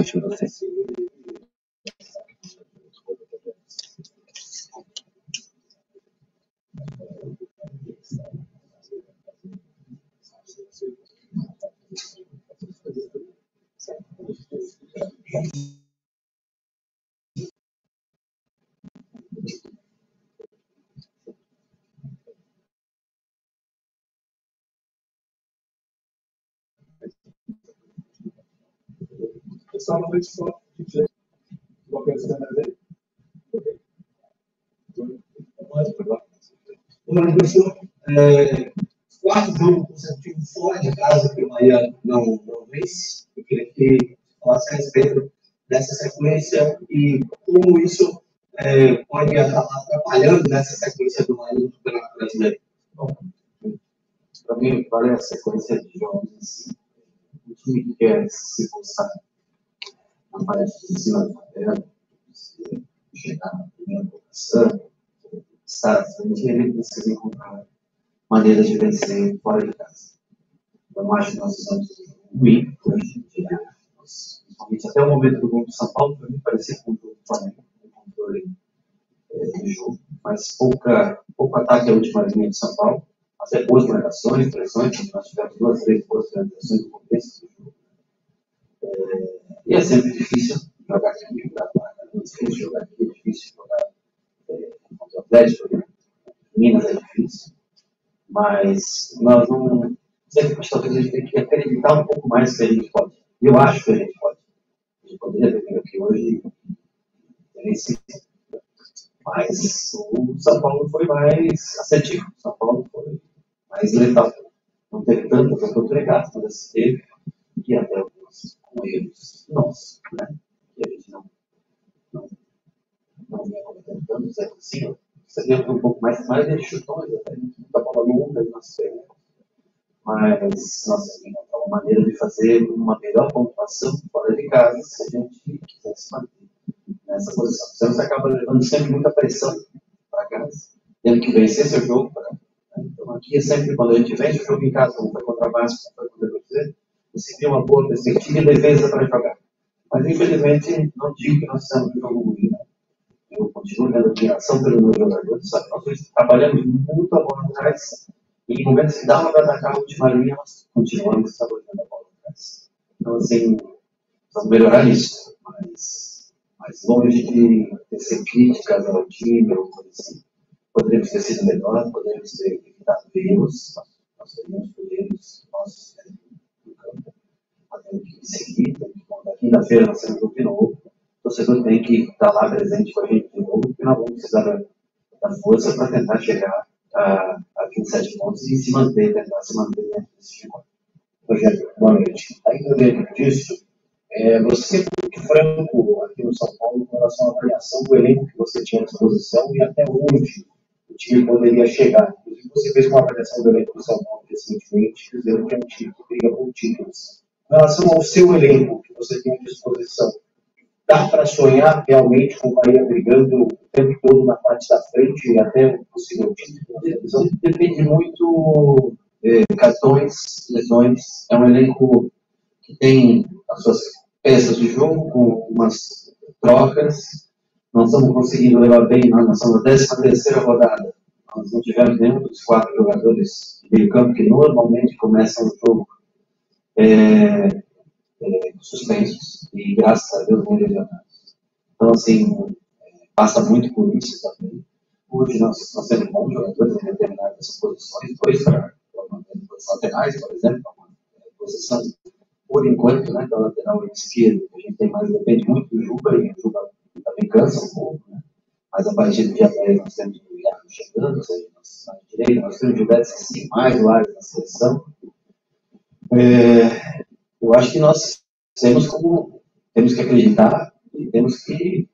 infantil você. Quarto jogo consecutivo fora de casa que o Bahia não vence. Eu queria que falasse a respeito dessa sequência e como isso pode acabar atrapalhando nessa sequência do Bahia no Campeonato Brasileiro. Bom, para mim, para a sequência de jogos em si, o time que quer se forçar na parte de cima da tabela, chegar na primeira colocação, ele precisa encontrar maneiras de vencer fora de casa. Então, acho que nós estamos ruim hoje em dia. Principalmente até o momento do gol do São Paulo, para mim, parecia com o jogo do Flamengo, com o controle do jogo. Mas pouco ataque à última linha de São Paulo, até boas marcações, pressões, nós tivemos duas, três boas finalizações no começo do jogo. E é sempre difícil jogar aqui, jogar lá, é difícil jogar aqui, é difícil jogar contra o Atlético, Minas é difícil. Mas nós não. Talvez a gente tenha que acreditar um pouco mais que a gente pode. E eu acho que a gente pode. A gente poderia ter vindo aqui hoje e mas o São Paulo foi mais assertivo. O São Paulo foi mais letal. Não teve tanto quanto entregado, mas teve. E até alguns com erros nossos, né? Que a gente não vinha cometendo tanto, é possível. Você deu um pouco mais de chutões, até a gente não está falando nunca de nosso treino. Mas nós temos uma maneira de fazer uma melhor pontuação fora de casa se a gente quiser se manter nessa posição. Senão você acaba levando sempre muita pressão para casa, tendo que vencer seu jogo. Então aqui é sempre quando a gente vence o jogo em casa, como foi contra a Vasco, como foi contra você, você tem uma boa perspectiva e defesa para jogar. Mas infelizmente não digo que nós estamos no jogo ruim, né? Eu continuo dando admiração pelos meus jogadores, só que nós trabalhamos muito a bola atrás. E em momentos que dava para atacar a última linha, nós continuamos trabalhando a bola atrás. Então, assim, vamos melhorar isso. Mas longe de ser críticas ao time, ou coisa assim, poderíamos ter sido melhor, poderíamos ter evitado erros, nós teríamos poderes nossos no campo. Nós temos que seguir, temos que contar. Quinta-feira nós temos um de novo. O torcedor tem que estar lá presente com a gente de novo, porque nós vamos precisar da força para tentar chegar a 27 pontos e tentar se manter dentro desse jogo. Rogério, boa noite. Ainda dentro disso, você foi muito franco aqui no São Paulo com relação à avaliação do elenco que você tinha à disposição e até onde o time poderia chegar. Inclusive, você fez uma avaliação do elenco do São Paulo recentemente, dizendo que é um time que briga por títulos. Em relação ao seu elenco que você tem à disposição, dá para sonhar realmente com o Bahia brigando o tempo todo na parte da frente e até o possível título? Depende muito de cartões, lesões. É um elenco que tem as suas peças de jogo, com umas trocas. Nós estamos conseguindo levar bem, nós estamos na 13ª rodada. Nós não tivemos nenhum dos 4 jogadores de meio campo que normalmente começam o jogo suspensos e graças a Deus não lesionados. Então, assim, passa muito por isso também. Hoje nós temos bons jogadores em determinadas posições, 2 para as laterais, por exemplo, uma posição por enquanto, né, da lateral esquerda, a gente tem mais, depende muito do Juba, e o Juba também cansa um pouco, né? Mas a partir do dia 10 nós temos o Guilherme chegando, ou seja, na direita, nós temos o Gilberto assim, mais o área na seleção. Eu acho que nós temos que acreditar e temos que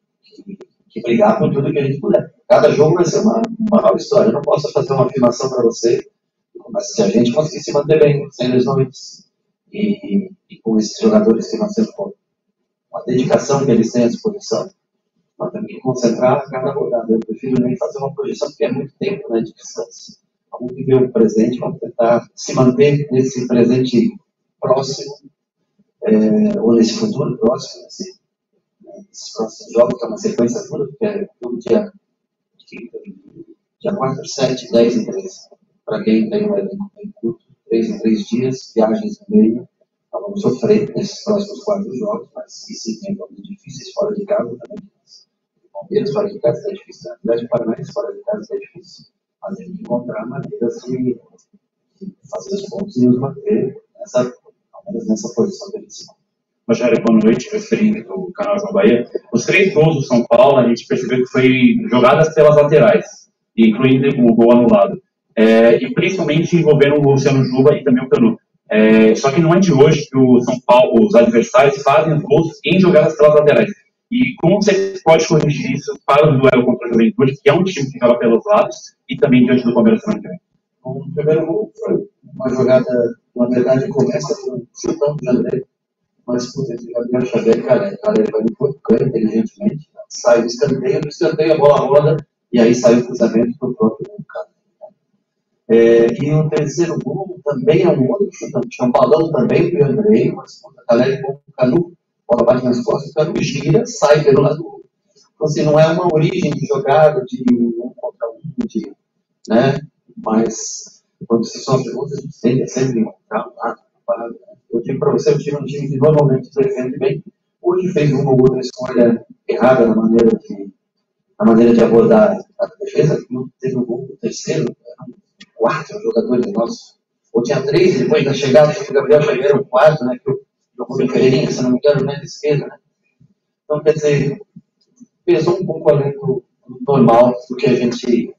brigar por tudo que a gente puder. Cada jogo vai ser uma nova história. Eu não posso fazer uma afirmação para você, mas se a gente conseguir se manter bem, sem lesões, e com esses jogadores que nós temos, com a dedicação que eles têm à disposição, nós temos que concentrar cada rodada. Eu prefiro nem fazer uma projeção, porque é muito tempo, né, de distância. Vamos viver o presente, vamos tentar se manter nesse presente próximo, ou nesse futuro próximo, nesse próximo jogo, que é uma sequência dura, porque é todo dia 4, 7, 10 e 13. Para quem tem um elenco bem curto, 3 em 3 dias, viagens no meio, nós vamos sofrer nesses próximos 4 jogos, mas que sim, tem jogos difíceis fora de casa também. Palmeiras fora de casa está difícil, na verdade, Paranaense fora de casa está difícil. Mas a gente encontrar maneiras de fazer os pontos e nos manter nessa posição de decisão. Rogério, boa noite, referente do canal João Bahêa. Os 3 gols do São Paulo, a gente percebeu que foi jogadas pelas laterais, incluindo o gol anulado. E principalmente envolvendo o Luciano Juba e também o Canu. Só que não é de hoje que o São Paulo, os adversários fazem os gols em jogadas pelas laterais. E como você pode corrigir isso para o duelo contra a Juventude, que é um time que joga pelos lados, e também diante do Palmeiras também? O primeiro gol foi uma jogada, na verdade, começa com um chutão de Janeiro, mas por dentro de Gabriel Xavier, cara, ele vai no portão, inteligentemente, sai do escanteio, a bola roda, e aí sai o cruzamento para o próprio cara. E o terceiro gol também é um outro chutão, chambalão também para o Andrei, mas contra a Calera e o Canu, a bola bate nas costas, o Canu gira, sai pelo lado do outro. Então, assim, não é uma origem de jogada, de um contra um, de, né? Mas quando você sofre gols, a gente tende a sempre encontrar um lado. Eu digo para você, eu tive um time que normalmente defende bem. Hoje fez uma ou outra escolha errada na maneira de abordar a defesa. Não teve um gol, o terceiro, eram 4 jogadores nossos. Ou tinha 3, depois da chegada, o Gabriel Xavier era 4, né? Que o Rodrigo Ferreirinha, se não me engano, né, da esquerda, né? Então, quer dizer, pesou um pouco além do normal do que a gente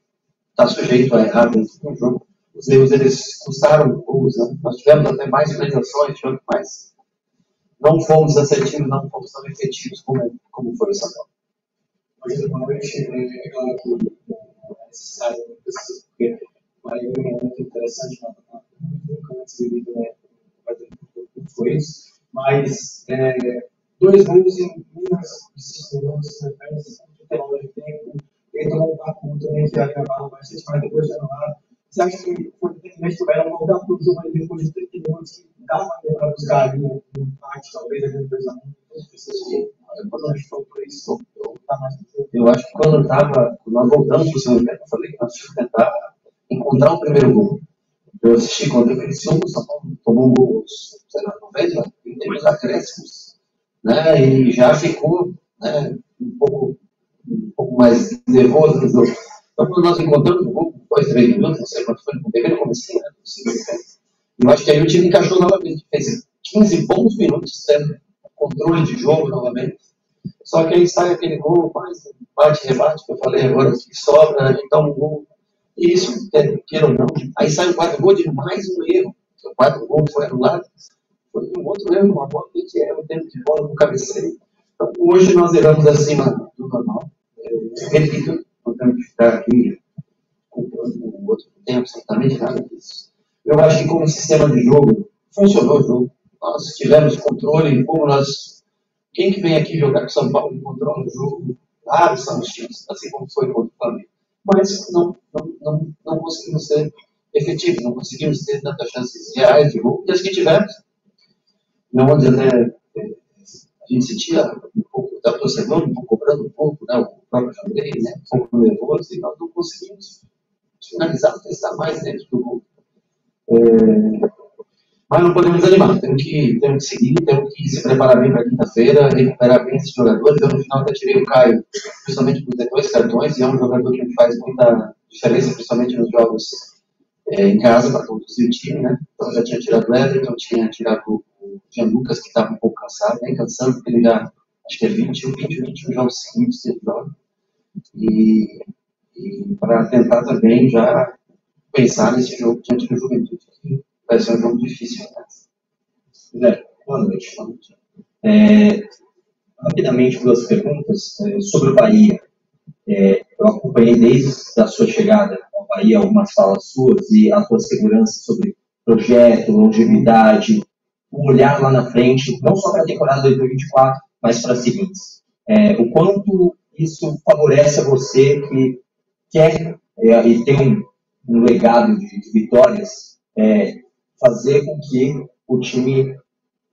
está sujeito a errar dentro do jogo. Os erros, eles custaram gols, né? Nós tivemos até mais finalizações, tivemos mais. Não fomos assertivos, não fomos tão efetivos como foi o São Paulo. Mas, normalmente, é claro que é necessário, porque uma leitura muito interessante, nunca antes vivido, né? Foi isso, mas 2 gols em Minas, 5 anos, né? De tempo, ele tomou um papo também que acabava bastante, mas depois de anulado. Você acha que foi infelizmente tiveram voltar para o jogo ali depois de 30 minutos que dá para buscar ali um empate, talvez, ali no 2 a 1? Eu acho que quando nós voltamos para o segundo tempo, eu falei que nós tínhamos que tentar encontrar o primeiro gol. Eu assisti contra o Criciúma, o São Paulo tomou um gol, sei lá, 90, em termos acréscimos, né? E já ficou, né, um pouco mais nervoso no jogo. Então, quando nós encontramos o gol, 2, 3 minutos, não sei quanto foi, no primeiro comecinho, né? Eu acho que aí o time encaixou novamente, fez 15 bons minutos, tendo controle de jogo novamente. Só que aí sai aquele gol, mais bate-rebate, que eu falei agora, que sobra, a gente dá um gol. E isso, queira ou não, aí sai o 4 gol de mais um erro. O 4 gol foi anulado, foi um outro erro, uma bola que é o tempo de bola no cabeceio. Então, hoje nós erramos acima do normal. Repito, não temos que ficar aqui comprando o outro, não tem absolutamente nada disso. Eu acho que, como sistema de jogo, funcionou o jogo. Nós tivemos controle, como nós. Quem que vem aqui jogar com São Paulo e controla o jogo? Claro, são os times, assim como foi contra o Flamengo. Mas não conseguimos ser efetivos, não conseguimos ter tantas chances reais de gol, e as que tivemos. Não, onde até a gente sentia um pouco da torcedora, cobrando um pouco, né, o próprio Jandrei, né, um pouco nervoso, e nós não conseguimos finalizar, testar mais dentro do gol. Mas não podemos desanimar, temos que seguir, temos que se preparar bem para quinta-feira, recuperar bem esses jogadores. Eu, no final, até tirei o Caio, principalmente por ter 2 cartões, e é um jogador que faz muita diferença, principalmente nos jogos em casa, para conduzir o time, né? Então, eu já tinha tirado o Everton, tinha tirado o Jean Lucas, que estava um pouco cansado, bem cansado, porque ele já, acho que é 21 jogos seguidos, e para tentar também já pensar nesse jogo diante do Juventude. Vai ser um jogo difícil, né? Boa noite. Rapidamente, 2 perguntas sobre o Bahia. Eu acompanhei desde a sua chegada ao Bahia algumas falas suas e a sua segurança sobre projeto, longevidade, o olhar lá na frente, não só para a temporada 2024, mas para as seguintes. O quanto isso favorece a você que quer e tem um legado de vitórias, fazer com que o time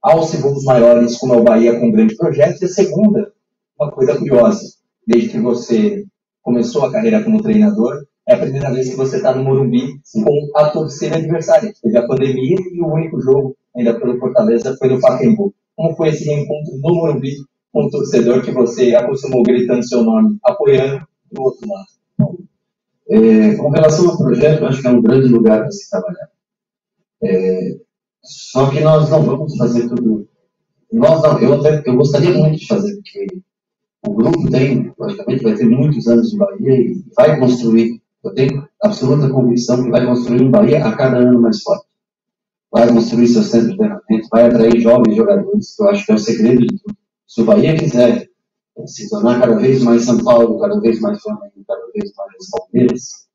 aos segundos maiores, como é o Bahia com um grande projeto. E a segunda, uma coisa curiosa, desde que você começou a carreira como treinador, é a primeira vez que você está no Morumbi com a torcida adversária. Teve a pandemia e o único jogo, ainda pelo Fortaleza, foi no Pacaembu. Como foi esse reencontro no Morumbi com o torcedor que você acostumou gritando seu nome, apoiando do outro lado? Com relação ao projeto, eu acho que é um grande lugar para se trabalhar. Só que nós não vamos fazer tudo. Eu gostaria muito de fazer, porque o grupo tem, praticamente, vai ter muitos anos de Bahia e vai construir. Eu tenho absoluta convicção que vai construir um Bahia a cada ano mais forte. Vai construir seu centro de treinamento, vai atrair jovens jogadores, que eu acho que é o segredo de tudo. Se o Bahia quiser se tornar cada vez mais São Paulo, cada vez mais Flamengo, cada vez mais Palmeiras,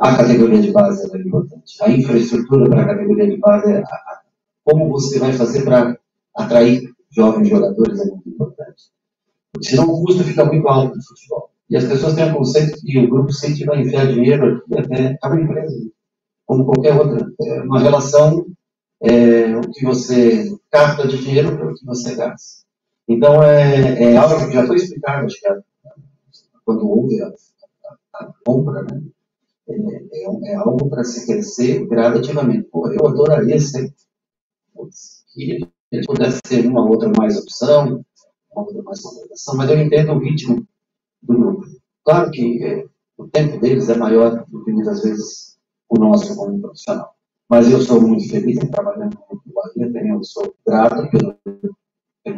a categoria de base é importante. A infraestrutura para a categoria de base, como você vai fazer para atrair jovens jogadores, é muito importante. Porque senão o custo fica muito alto no futebol. E as pessoas têm o conceito que o grupo sempre vai enfiar dinheiro aqui até a empresa, como qualquer outra. É uma relação, o que você capta de dinheiro para o que você gasta. Então, é algo que já foi explicado, acho que quando houve a compra, né? É algo para se crescer gradativamente. Pô, eu adoraria ser, que ele pudesse ter uma outra mais opção, uma outra mais contratação, mas eu entendo o ritmo do grupo. Claro que o tempo deles é maior do que muitas vezes o nosso como profissional. Mas eu sou muito feliz em trabalhar com o Bahia, também eu sou grato pelo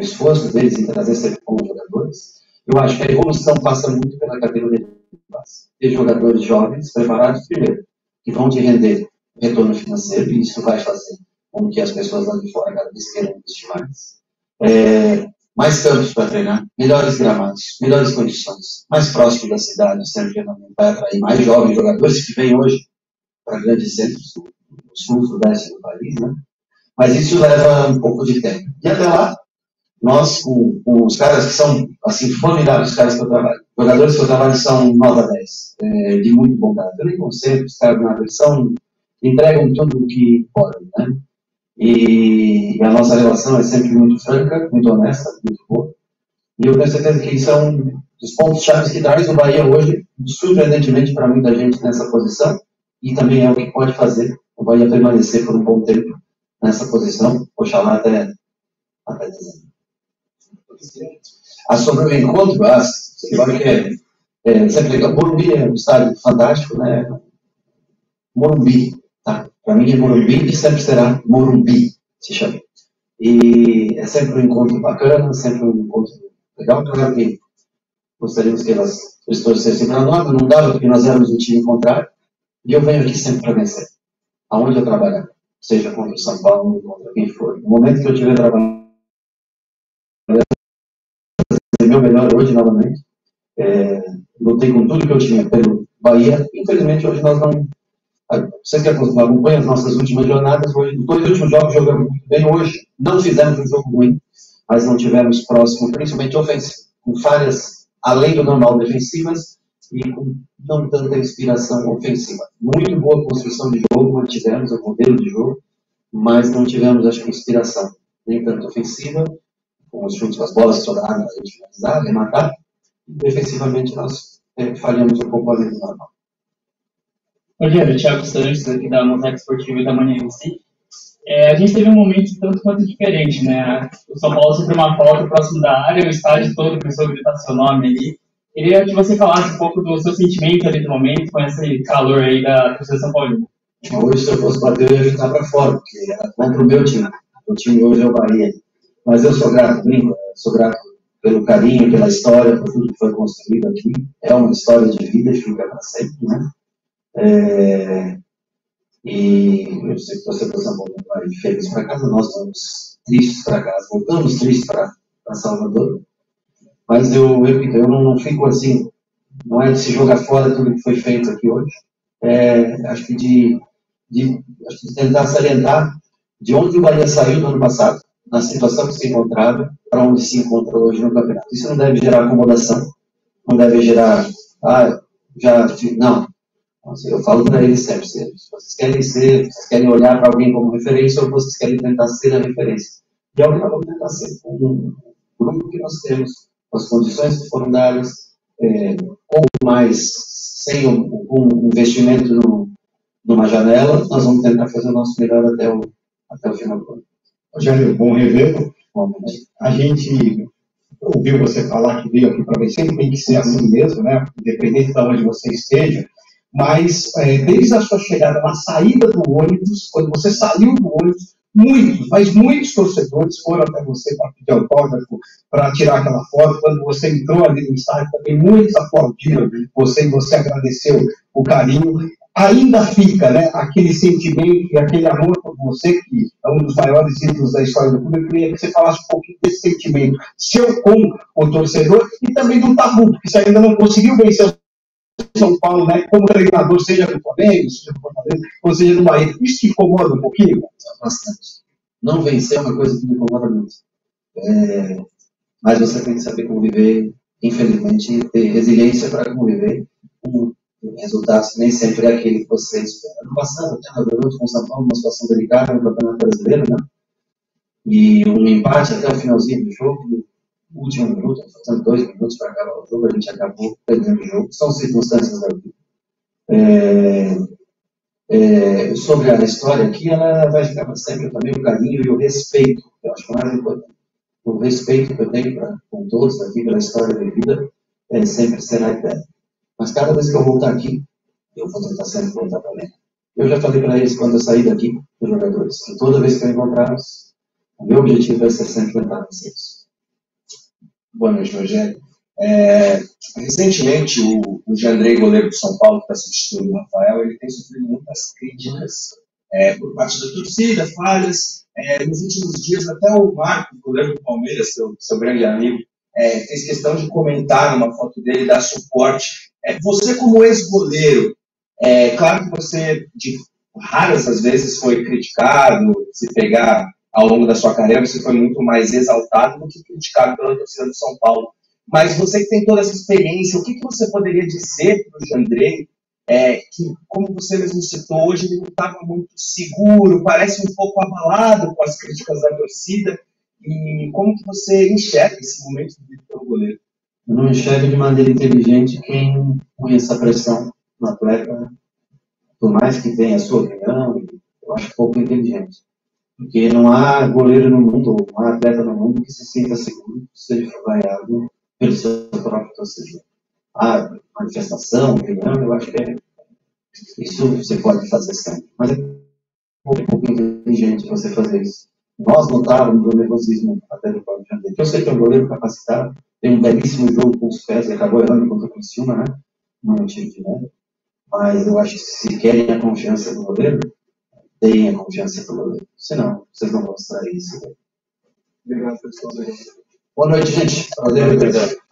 esforço deles em trazer sempre bons jogadores. Eu acho que a evolução passa muito pela categoria de base. Ter jogadores jovens preparados primeiro, que vão te render retorno financeiro, e isso vai fazer com que as pessoas lá de fora cada vez queiram investir mais. Mais campos para treinar, melhores gramados, melhores condições, mais próximo da cidade, o centro de treinamento vai atrair mais jovens jogadores que vêm hoje para grandes centros do sul, sudeste do país, né? Mas isso leva um pouco de tempo. E até lá, nós, com os caras que são, assim, formidáveis, os caras que eu trabalho, os jogadores que eu trabalho são nota 10, de muito bom caráter. Eu nem conceito, os caras na versão entregam tudo o que podem, né? E a nossa relação é sempre muito franca, muito honesta, muito boa. E eu tenho certeza que isso é um dos pontos-chave que traz o Bahia hoje, surpreendentemente para muita gente nessa posição, e também é o que pode fazer o Bahia permanecer por um bom tempo nessa posição, oxalá até dezembro. Sobre o encontro, claro que sempre legal. Morumbi é um estádio fantástico, né? Morumbi, tá? Para mim é Morumbi e sempre será Morumbi, se chama. E é sempre um encontro bacana, sempre um encontro legal. Claro que gostaríamos que elas torcessem para nós, mas não dava, porque nós éramos o time contrário. E eu venho aqui sempre para vencer, aonde eu trabalhar, seja contra o São Paulo, contra quem for. No momento que eu estiver trabalhando, meu melhor hoje novamente. Lutei com tudo que eu tinha pelo Bahia. Infelizmente, hoje nós não. Vocês que acompanham as nossas últimas jornadas, os dois últimos jogos jogamos muito bem. Hoje não fizemos um jogo ruim, mas não tivemos próximo, principalmente ofensivo, com falhas além do normal defensivas e com não tanta inspiração ofensiva. Muito boa construção de jogo, mantivemos o modelo de jogo, mas não tivemos, acho que, inspiração nem tanto ofensiva, com os chutes, com as bolas estouradas, a gente finalizar, rematar, e defensivamente nós falhamos um pouco além do normal. Rogério, Thiago Santos, aqui da Mosaico Esportiva da Manhã MC. A gente teve um momento tanto quanto diferente, né? O São Paulo sofreu uma falta próximo da área, o estádio todo começou a gritar seu nome ali. Queria que você falasse um pouco do seu sentimento ali do momento, com esse calor aí da torcida São Paulina. Hoje, se eu fosse bater, eu ia ficar para fora, porque era contra o meu time. O time hoje é o Bahia. Mas eu sou grato, brinco, sou grato pelo carinho, pela história, por tudo que foi construído aqui. É uma história de vida, fica para sempre, né? E eu sei que você está voltando feliz para casa, nós vamos tristes para casa, voltamos tristes para Salvador, mas eu não fico assim, não é de se jogar fora tudo que foi feito aqui hoje, acho que de tentar salientar de onde o Bahia saiu no ano passado, na situação que se encontrava, para onde se encontra hoje no campeonato. Isso não deve gerar acomodação, não deve gerar, não. Eu falo para eles sempre, vocês querem olhar para alguém como referência ou vocês querem tentar ser a referência? E alguém vai tentar ser o grupo que nós temos, as condições que foram dadas, ou mais, sem um investimento numa janela, nós vamos tentar fazer o nosso melhor até o final do ano. Rogério, bom revê-lo. A gente ouviu você falar que veio aqui para ver, sempre tem que ser assim mesmo, né? Independente de onde você esteja, mas desde a sua chegada, na saída do ônibus, quando você saiu do ônibus, muitos torcedores foram até você para pedir autógrafo, para tirar aquela foto. Quando você entrou ali no estádio, também muitos aplaudiram você e você agradeceu o carinho. Ainda fica, né, aquele sentimento e aquele amor por você, que é um dos maiores ídolos da história do clube. Eu queria que você falasse um pouquinho desse sentimento seu com o torcedor e também do tabu, porque você ainda não conseguiu vencer o São Paulo, né, como treinador, seja do Flamengo, seja do Fortaleza, ou seja do Bahia. Isso te incomoda um pouquinho? Bastante. Não vencer é uma coisa que me incomoda muito. Mas você tem que saber conviver, infelizmente, ter resiliência para conviver com resultados que nem sempre é aquele que você espera. No passado, até na verdade, com o São Paulo, uma situação delicada no Campeonato Brasileiro, né? E um empate até o finalzinho do jogo, último minuto, faltando 2 minutos para acabar o jogo, a gente acabou perdendo o jogo. São circunstâncias da vida. Sobre a história aqui, ela vai ficar para sempre também o carinho e o respeito, que eu acho mais importante. O respeito que eu tenho com todos aqui pela história da minha vida sempre será eterno. Mas cada vez que eu voltar aqui, eu vou tentar sempre voltar também. Eu já falei para eles quando eu saí daqui, os jogadores, que toda vez que eu encontrá-los, o meu objetivo é ser sempre tentar vocês. Boa noite, Rogério. Recentemente, o Jandrei, goleiro do São Paulo, que está substituindo o Rafael, ele tem sofrido muitas críticas por parte da torcida, falhas. Nos últimos dias, até o Marco, goleiro do Palmeiras, seu grande amigo, fez questão de comentar uma foto dele, dar suporte. Você, como ex-goleiro, claro que você, de raras às vezes, foi criticado, se pegar... Ao longo da sua carreira, você foi muito mais exaltado do que criticado pela torcida do São Paulo. Mas você que tem toda essa experiência, o que você poderia dizer para o Jandrei, que, como você mesmo citou hoje, ele não estava muito seguro, parece um pouco abalado com as críticas da torcida, e como que você enxerga esse momento do vida do goleiro? Eu não enxergo de maneira inteligente quem conhece a pressão no atleta, por mais que tenha a sua opinião, eu acho pouco inteligente. Porque não há goleiro no mundo, não há atleta no mundo que se sinta seguro de ser vaiado pelo seu próprio torcedor. A manifestação, opinião, eu acho que isso você pode fazer sempre. Mas é pouco inteligente você fazer isso. Nós notávamos o nervosismo até do próprio Jandrei. Eu sei que é um goleiro capacitado, tem um belíssimo jogo com os pés, ele acabou errando contra o Criciúma, né? Não é um tiro de nada. Mas eu acho que se querem a confiança do goleiro, tenha confiança pelo goleiro. Senão, vocês não vão mostrar isso. Obrigado, pessoal. Boa noite, gente. Prazer, obrigado.